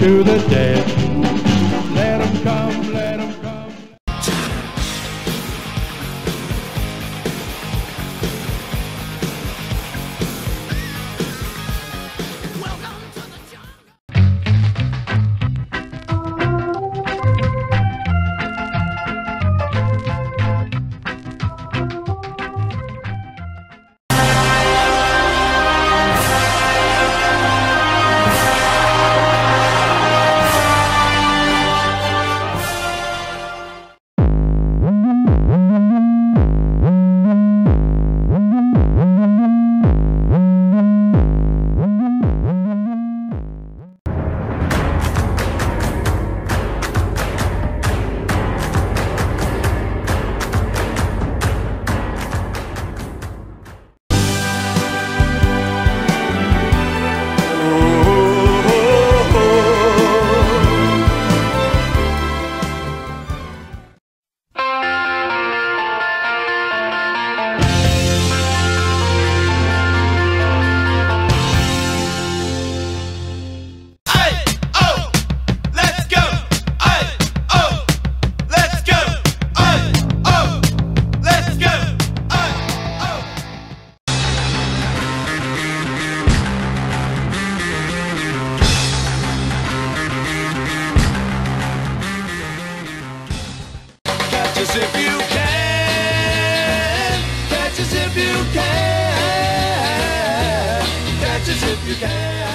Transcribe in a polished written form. to the dead. Let him come, let him come. Welcome to the jungle. Catch us if you can, catch us if you can, catch us if you can.